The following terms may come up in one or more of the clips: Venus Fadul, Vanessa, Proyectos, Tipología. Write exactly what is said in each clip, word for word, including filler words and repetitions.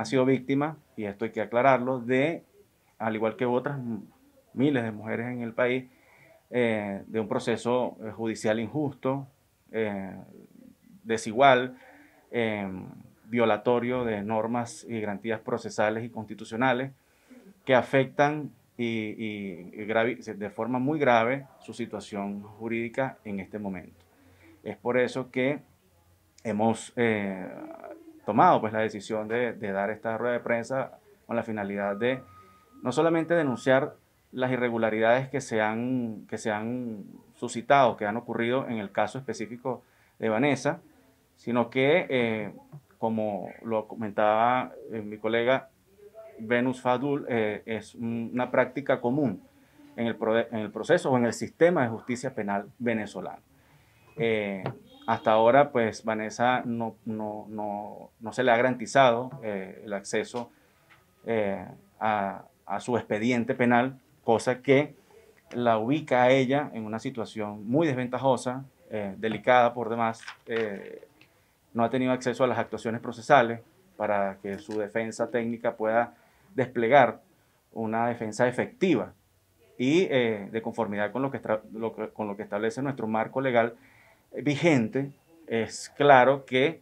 ha sido víctima, y esto hay que aclararlo, de, al igual que otras miles de mujeres en el país, eh, de un proceso judicial injusto, eh, desigual, eh, violatorio de normas y garantías procesales y constitucionales que afectan y, y, y grave, de forma muy grave su situación jurídica en este momento. Es por eso que hemos eh, tomado pues, la decisión de, de dar esta rueda de prensa con la finalidad de no solamente denunciar las irregularidades que se han, que se han suscitado, que han ocurrido en el caso específico de Vanessa, sino que, eh, como lo comentaba eh, mi colega Venus Fadul, eh, es una práctica común en el, pro en el proceso o en el sistema de justicia penal venezolano. Eh, hasta ahora, pues, Vanessa no, no, no, no se le ha garantizado eh, el acceso eh, a, a su expediente penal, cosa que la ubica a ella en una situación muy desventajosa, eh, delicada por demás. Eh, no ha tenido acceso a las actuaciones procesales para que su defensa técnica pueda desplegar una defensa efectiva y eh, de conformidad con lo, que lo que, con lo que establece nuestro marco legal vigente. Es claro que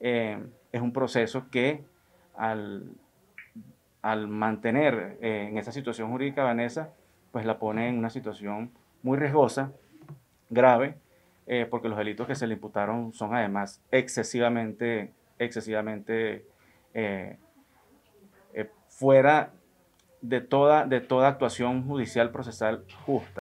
eh, es un proceso que al, al mantener eh, en esa situación jurídica Vanessa, pues la pone en una situación muy riesgosa, grave, eh, porque los delitos que se le imputaron son además excesivamente, excesivamente eh, eh, fuera de toda, de toda actuación judicial procesal justa.